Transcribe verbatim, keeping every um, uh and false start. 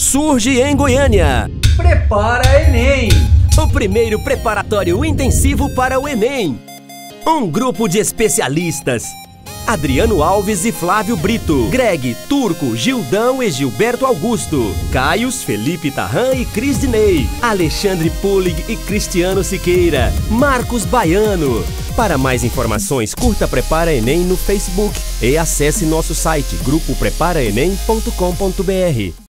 surge em Goiânia. Prepara Enem! O primeiro preparatório intensivo para o Enem. Um grupo de especialistas. Adriano Alves e Flávio Brito, Greg, Turco, Gildão e Gilberto Augusto, Caius, Felipe Tarran e Cris Dinei, Alexandre Pullig e Cristiano Siqueira, Marcos Baiano. Para mais informações, curta Prepara Enem no Facebook e acesse nosso site grupo prepara enem ponto com ponto br.